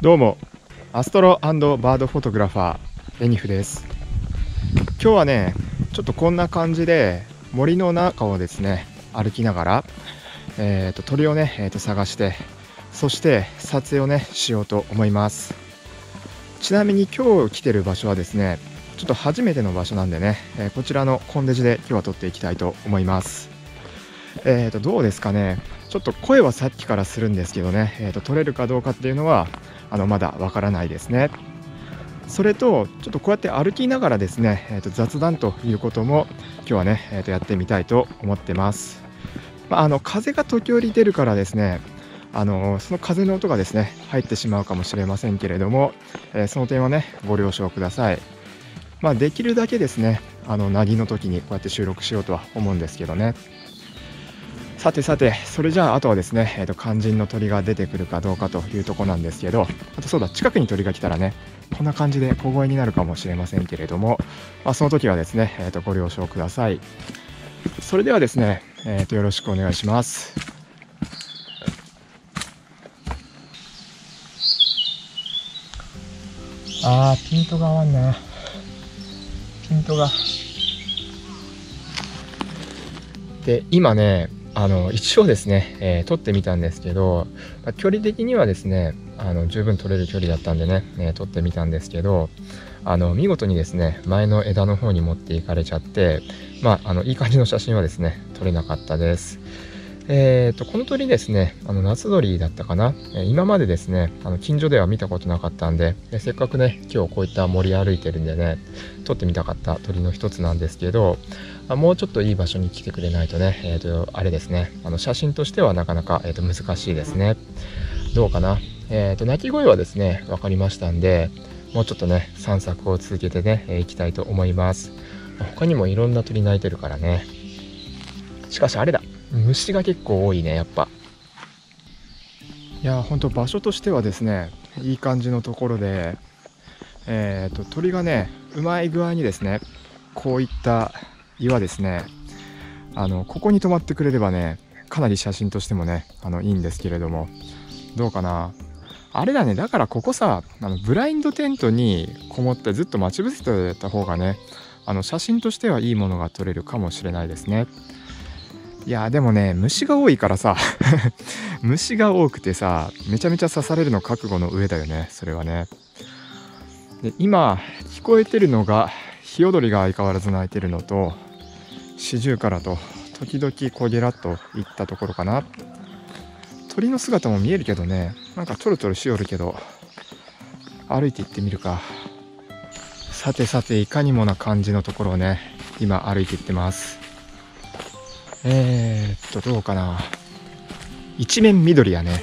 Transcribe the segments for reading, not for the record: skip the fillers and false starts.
どうも、アストロ&バードフォトグラファーレニフです。今日はね、ちょっとこんな感じで森の中をですね歩きながら、鳥をね、探して、そして撮影をねしようと思います。ちなみに今日来てる場所はですね、ちょっと初めての場所なんでね、こちらのコンデジで今日は撮っていきたいと思います。どうですかね、ちょっと声はさっきからするんですけどね、撮れるかどうかっていうのはまだわからないですね。それとちょっとこうやって歩きながらですね、雑談ということも今日はね、やってみたいと思ってます。風が時折出るからですね、その風の音がですね入ってしまうかもしれませんけれども、その点はねご了承ください。できるだけですねなぎの時にこうやって収録しようとは思うんですけどね。さてさて、それじゃああとはですね、肝心の鳥が出てくるかどうかというとこなんですけど、あとそうだ、近くに鳥が来たらねこんな感じで小声になるかもしれませんけれども、その時はですね、ご了承ください。それではですね、よろしくお願いします。ピントが合わんな。ピントがで今ね一応ですね、撮ってみたんですけど、距離的にはですね十分撮れる距離だったんでね、撮ってみたんですけど、見事にですね前の枝の方に持っていかれちゃって、いい感じの写真はですね撮れなかったです。この鳥ですね夏鳥だったかな。今までですね近所では見たことなかったんで、せっかくね今日こういった森歩いてるんでね撮ってみたかった鳥の一つなんですけど、もうちょっといい場所に来てくれないとね、あれですね写真としてはなかなか、難しいですね。どうかな、鳴き声はですね分かりましたんで、もうちょっとね散策を続けてねいきたいと思います。他にもいろんな鳥鳴いてるからね。しかしあれだ、虫が結構多いね、やっぱ。いやほんと場所としてはですねいい感じのところで、鳥がねうまい具合にですねこういった岩ですねここに止まってくれればねかなり写真としてもねいいんですけれども、どうかな。あれだね、だからここさブラインドテントにこもってずっと待ち伏せてた方がね写真としてはいいものが撮れるかもしれないですね。いやでもね虫が多いからさ虫が多くてさめちゃめちゃ刺されるの覚悟の上だよね、それはね。で今聞こえてるのがヒヨドリが相変わらず鳴いてるのと、シジュウカラと時々コゲラといったところかな。鳥の姿も見えるけどね、なんかちょろちょろしよるけど、歩いて行ってみるか。さてさて、いかにもな感じのところをね今歩いて行ってます。どうかな、一面緑やね。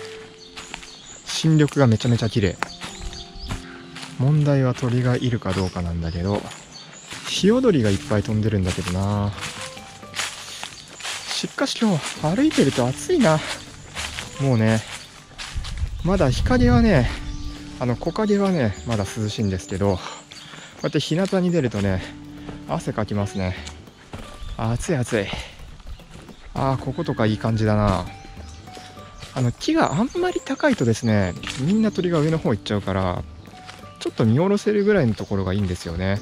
新緑がめちゃめちゃ綺麗。問題は鳥がいるかどうかなんだけど、ヒヨドリがいっぱい飛んでるんだけどな。しかし今日歩いてると暑いな。もうねまだ日陰はね木陰はねまだ涼しいんですけど、こうやって日向に出るとね汗かきますね。暑い暑い。こことかいい感じだな。木があんまり高いとですねみんな鳥が上の方行っちゃうから、ちょっと見下ろせるぐらいのところがいいんですよね。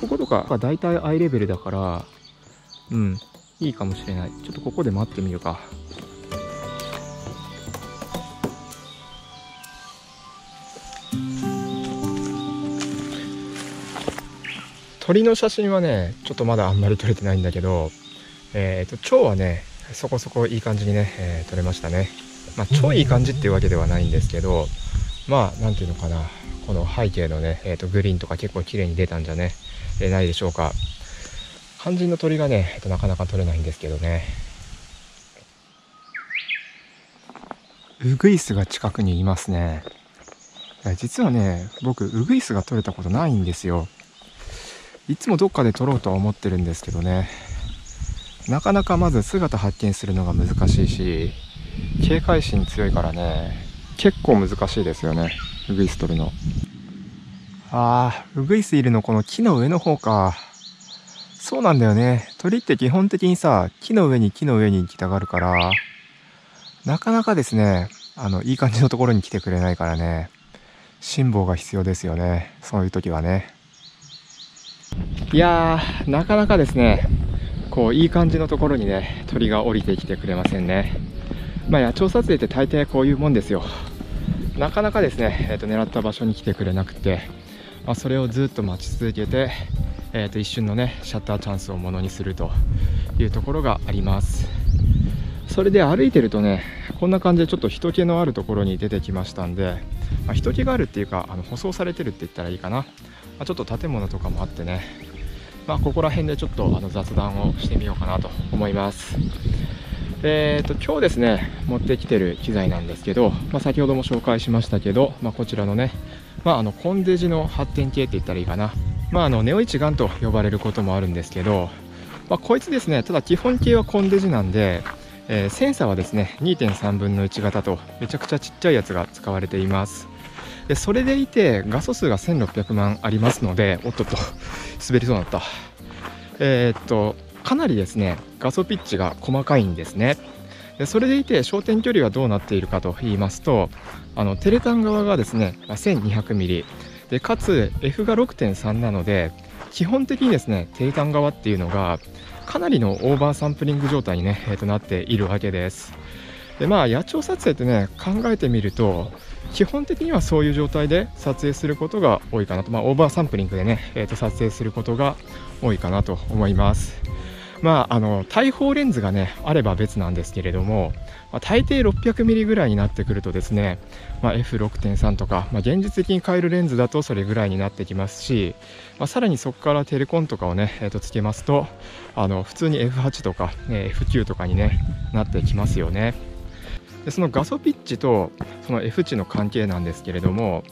こことかがだいたいアイレベルだから、うんいいかもしれない。ちょっとここで待ってみるか。鳥の写真はねちょっとまだあんまり撮れてないんだけど、蝶はねそこそこいい感じにね、撮れましたね。超いい感じっていうわけではないんですけど、なんていうのかな、この背景のね、グリーンとか結構綺麗に出たんじゃね、ないでしょうか。肝心の鳥がね、なかなか撮れないんですけどね。ウグイスが近くにいますね。実はね僕ウグイスが撮れたことないんですよ。いつもどっかで撮ろうとは思ってるんですけどね、なかなかまず姿発見するのが難しいし、警戒心強いからね結構難しいですよね、ウグイス取るの。ウグイスいるのこの木の上の方か。そうなんだよね、鳥って基本的にさ木の上に木の上に行きたがるから、なかなかですねいい感じのところに来てくれないからね、辛抱が必要ですよね、そういう時はね。いやー、なかなかですね、こういい感じのところにね鳥が降りてきてくれませんね。まあ野鳥撮影って大抵こういうもんですよ。なかなかですね、狙った場所に来てくれなくて、まあ、それをずっと待ち続けて、一瞬のねシャッターチャンスをものにするというところがあります。それで歩いてるとね、こんな感じでちょっと人気のあるところに出てきましたんで、まあ、人気があるっていうか舗装されてるって言ったらいいかな、まあ、ちょっと建物とかもあってね、まあ、ここら辺でちょっと雑談をしてみようかなと思います。今日ですね持ってきてる機材なんですけど、まあ、先ほども紹介しましたけど、まあ、こちらのね、まあ、コンデジの発展系って言ったらいいかな、まあ、ネオ一眼と呼ばれることもあるんですけど、まあ、こいつですね、ただ基本系はコンデジなんで、センサーはですね 2.3 分の1型とめちゃくちゃちっちゃいやつが使われています。でそれでいて画素数が1600万ありますので、おっとっと滑りそうになった。かなりですね画素ピッチが細かいんですね。でそれでいて焦点距離はどうなっているかと言いますと、テレ単側がですね 1200mm で、かつ F が 6.3 なので、基本的にですねテレ単側っていうのがかなりのオーバーサンプリング状態に、ねなっているわけです。でまあ野鳥撮影ってね考えてみると、基本的にはそういう状態で撮影することが多いかなと、まあ、オーバーサンプリングでね、撮影することが多いかなと思います。まあ、大砲レンズが、ね、あれば別なんですけれども、まあ、大抵 600mm ぐらいになってくるとですね、まあ、F6.3 とか、まあ、現実的に買えるレンズだとそれぐらいになってきますし、まあ、さらにそこからテレコンとかを、ねつけますと普通に F8 とか、ね、F9 とかに、ね、なってきますよね。でその画素ピッチとその F 値の関係なんですけれども、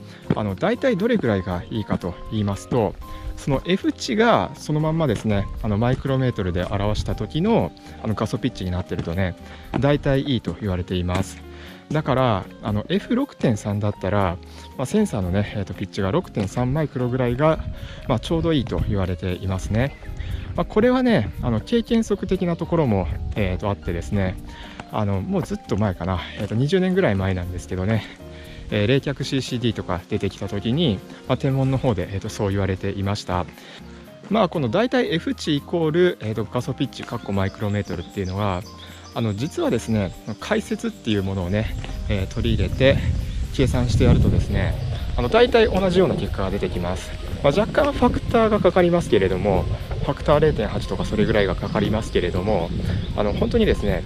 大体どれぐらいがいいかと言いますと、その F 値がそのまんまですねマイクロメートルで表した時の画素ピッチになってるとね大体いいと言われています。だからF6.3 だったら、まあ、センサーのね、ピッチが 6.3 マイクロぐらいが、まあ、ちょうどいいと言われていますね。まあ、これはね経験則的なところも、あってですね、もうずっと前かな、20年ぐらい前なんですけどね、冷却 CCD とか出てきた時に、まあ、天文の方で、そう言われていました。まあこの大体 F 値イコール、画素ピッチかっこマイクロメートルっていうのは実はですね解説っていうものをね、取り入れて計算してやるとですね大体同じような結果が出てきます。まあ、若干ファクターがかかりますけれども、ファクター 0.8 とかそれぐらいがかかりますけれども、本当にですね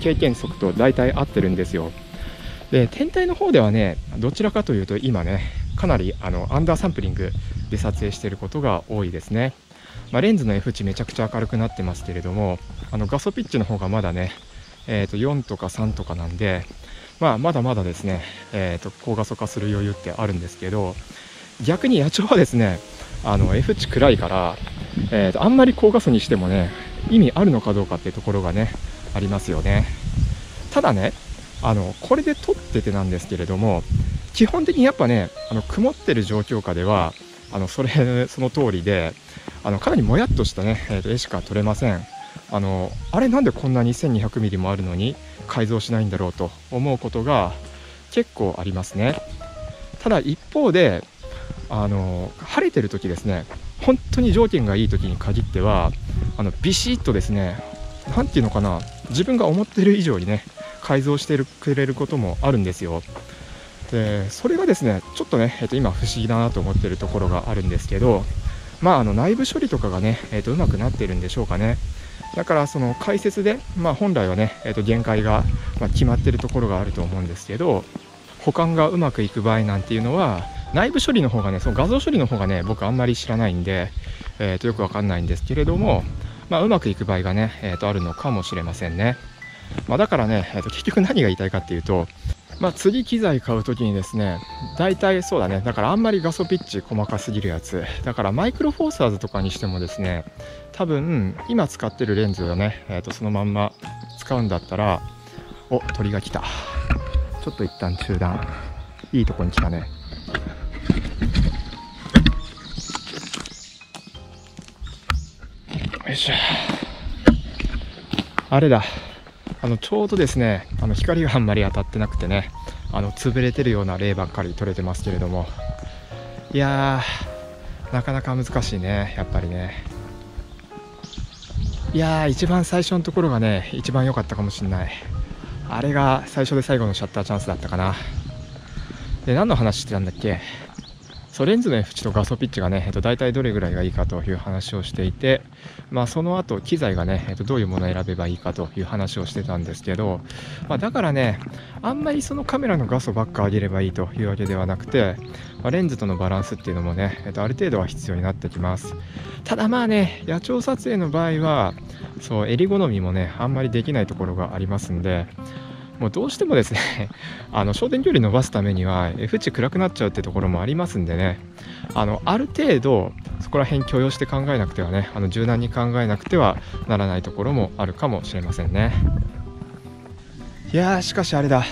経験則と大体合ってるんですよ。で天体の方ではねどちらかというと今ねかなりアンダーサンプリングで撮影していることが多いですね。まあ、レンズの F 値めちゃくちゃ明るくなってますけれども、画素ピッチの方がまだね、4とか3とかなんで、まあ、まだまだですね、高画素化する余裕ってあるんですけど、逆に野鳥はですねF 値暗いから、あんまり高画素にしてもね意味あるのかどうかっていうところがねありますよね。ただねこれで撮っててなんですけれども、基本的にやっぱね曇ってる状況下ではその通りでかなりもやっとしたね、絵しか撮れません。あれなんでこんなに 1200mm もあるのに改造しないんだろうと思うことが結構ありますね。ただ一方で晴れてる時ですね、本当に条件がいい時に限ってはビシッとですね、なんていうのかな、自分が思ってる以上にね改造してくれることもあるんですよ。でそれがですねちょっとね、今不思議だなと思ってるところがあるんですけど、まあ内部処理とかがね、うまくなってるんでしょうかね。だからその解説で、まあ、本来はね、限界が、まあ、決まってるところがあると思うんですけど、保管がうまくいく場合なんていうのは内部処理の方がね、その画像処理の方がね僕あんまり知らないんで、よくわかんないんですけれども、まあ、うまくいく場合がね、あるのかもしれませんね。まあ、だからね、結局何が言いたいかっていうと、まあ、次機材買うときにですね大体そうだね、だからあんまり画素ピッチ細かすぎるやつだからマイクロフォーサーズとかにしてもですね、多分今使ってるレンズをね、そのまんま使うんだったら、お、鳥が来た。ちょっと一旦中断、いいとこに来たね。よいしょ。あれだ、ちょうどですね光があんまり当たってなくてね、潰れてるような例ばっかり取れてますけれども、いやーなかなか難しいね、やっぱりね。いやー一番最初のところがね一番良かったかもしれない。あれが最初で最後のシャッターチャンスだったかな。で何の話してたんだっけ。そう、レンズの F 値と画素ピッチがね、大体どれぐらいがいいかという話をしていて、まあ、その後機材がね、どういうものを選べばいいかという話をしてたんですけど、まあ、だからねあんまりそのカメラの画素ばっか上げればいいというわけではなくて、まあ、レンズとのバランスっていうのもね、ある程度は必要になってきます。ただまあね野鳥撮影の場合はそう襟好みもねあんまりできないところがありますんで、もうどうしてもですね焦点距離伸ばすためには F 値暗くなっちゃうってところもありますんでね、ある程度そこら辺許容して考えなくてはね、柔軟に考えなくてはならないところもあるかもしれませんね。いやーしかしあれだ、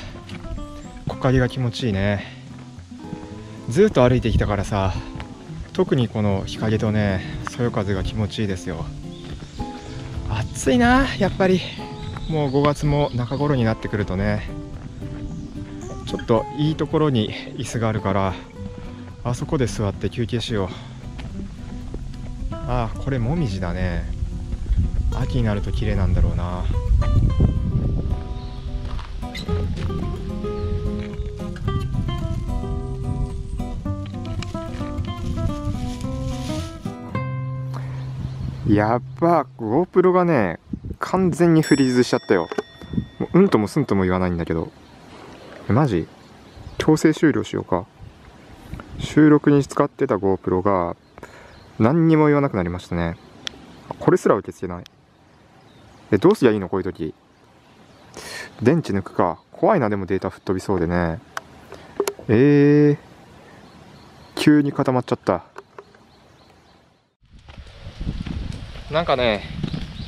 木陰が気持ちいいね。ずっと歩いてきたからさ、特にこの日陰とねそよ風が気持ちいいですよ。暑いなやっぱり。もう5月も中頃になってくるとね、ちょっといいところに椅子があるからあそこで座って休憩しよう。ああこれもみじだね。秋になると綺麗なんだろうな。やっぱ GoPro がね完全にフリーズしちゃったよ。もううんともすんとも言わないんだけど、マジ強制終了しようか。収録に使ってた GoPro が何にも言わなくなりましたね。これすら受け付けない。どうすりゃいいのこういう時。電池抜くか。怖いな、でもデータ吹っ飛びそうでね。急に固まっちゃった。なんかね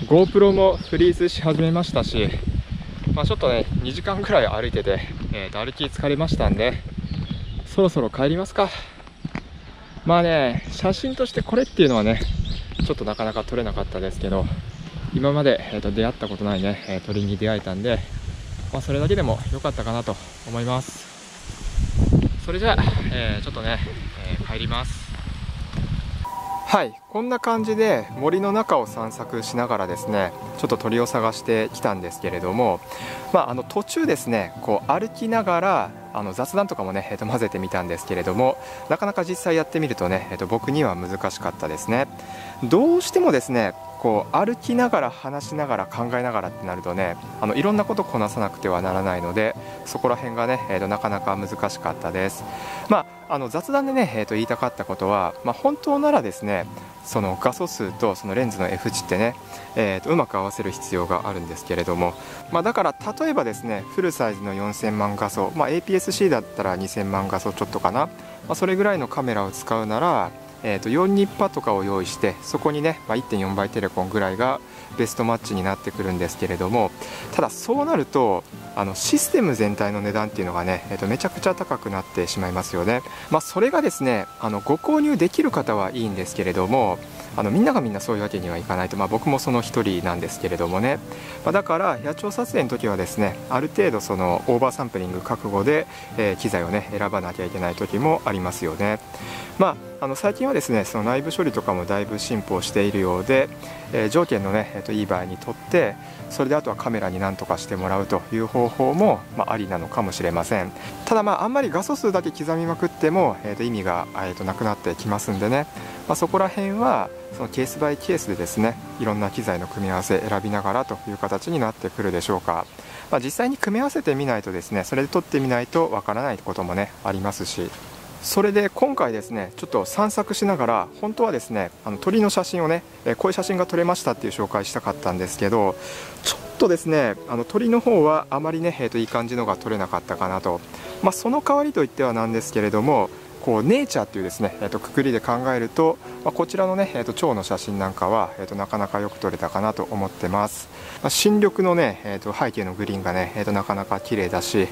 GoPro もフリーズし始めましたし、まあ、ちょっとね2時間くらい歩いてて、歩き疲れましたんでそろそろ帰りますか。まあね写真としてこれっていうのはねちょっとなかなか撮れなかったですけど、今まで、出会ったことないね、鳥に出会えたんで、まあ、それだけでも良かったかなと思います。それじゃあ、ちょっとね、帰ります。はい、こんな感じで森の中を散策しながらですねちょっと鳥を探してきたんですけれども、まあ、途中ですねこう歩きながら雑談とかもね、混ぜてみたんですけれども、なかなか実際やってみるとね、僕には難しかったですね。どうしてもですねこう歩きながら話しながら考えながらってなるとねいろんなことをこなさなくてはならないので、そこら辺がね、なかなか難しかったです。まあ雑談でね、言いたかったことは、まあ、本当ならですねその画素数とそのレンズの F 値ってね、うまく合わせる必要があるんですけれども、まあ、だから例えばですねフルサイズの4000万画素、まあ、APS-C だったら2000万画素ちょっとかな、まあ、それぐらいのカメラを使うなら、428とかを用意してそこにね、まあ、1.4 倍テレコンぐらいがベストマッチになってくるんですけれども、ただそうなるとシステム全体の値段っていうのがね、めちゃくちゃ高くなってしまいますよね。まあ、それがですねご購入できる方はいいんですけれども、みんながみんなそういうわけにはいかないと、まあ、僕もその一人なんですけれどもね、まあ、だから野鳥撮影の時はですねある程度そのオーバーサンプリング覚悟で、機材をね選ばなきゃいけない時もありますよね。まあ最近はですねその内部処理とかもだいぶ進歩しているようで、条件のね、いい場合にとってそれであとはカメラに何とかしてもらうという方法も、まあ、ありなのかもしれません。ただまああんまり画素数だけ刻みまくっても、意味が、なくなってきますんでね、まあ、そこら辺はそのケースバイケースでですねいろんな機材の組み合わせ選びながらという形になってくるでしょうか。まあ、実際に組み合わせてみないとですねそれで撮ってみないとわからないこともねありますし、それで今回ですねちょっと散策しながら本当はですね鳥の写真をねこういう写真が撮れましたっていう紹介したかったんですけど、ちょっとですね鳥の方はあまりねいい感じのが撮れなかったかなと、まあ、その代わりといってはなんですけれどもこうネイチャーっていうですね、くくりで考えると、こちらのね、蝶の写真なんかは、なかなかよく撮れたかなと思ってます。新緑のね、背景のグリーンがね、なかなか綺麗だし、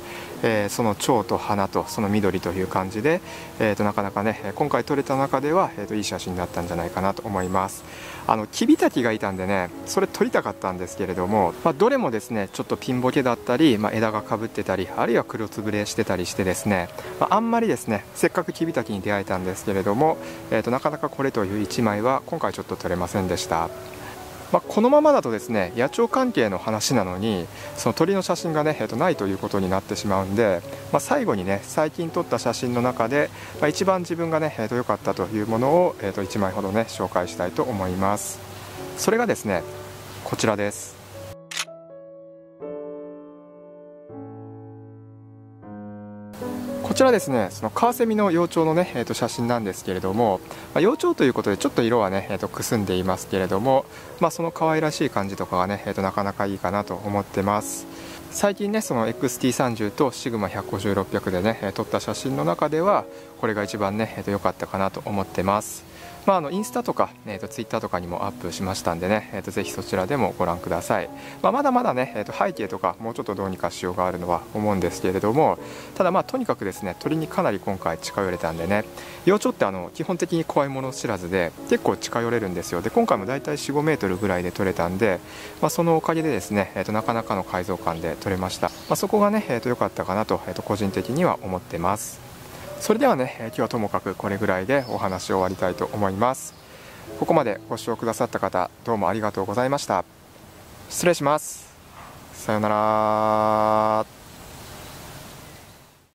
その蝶と花とその緑という感じで、なかなかね今回撮れた中では、いい写真だったんじゃないかなと思います。キビタキがいたんでね、それ撮りたかったんですけれども、どれもですねちょっとピンボケだったり、枝がかぶってたり、あるいは黒つぶれしてたりしてですね、あんまりですねせっかくキビタキに出会えたんですけれども、なかなかこれという1枚は今回ちょっと撮れませんでした。このままだとですね野鳥関係の話なのにその鳥の写真がね、ないということになってしまうんで、最後にね最近撮った写真の中で、一番自分がね、良かったというものを、1枚ほどね紹介したいと思います。それがですねこちらです。こちらですね、そのカワセミの幼鳥のね、写真なんですけれども、幼鳥ということでちょっと色はね、くすんでいますけれども、その可愛らしい感じとかはね、なかなかいいかなと思ってます。最近ねその XT30 と SIGMA150-600 でね撮った写真の中ではこれが一番ね良かったかなと思ってます。インスタとか、Twitter とかにもアップしましたんでね、ぜひそちらでもご覧ください。まだまだね、背景とかもうちょっとどうにかしようがあるのは思うんですけれども、ただとにかくですね鳥にかなり今回近寄れたんでね、幼鳥って基本的に怖いもの知らずで結構近寄れるんですよ。で今回もだいたい 4,5 メートルぐらいで撮れたんで、そのおかげでですね、なかなかの改造感で撮れました。そこがね、良かったかなと、個人的には思ってます。それではね、今日はともかくこれぐらいでお話を終わりたいと思います。ここまでご視聴くださった方、どうもありがとうございました。失礼します。さようなら。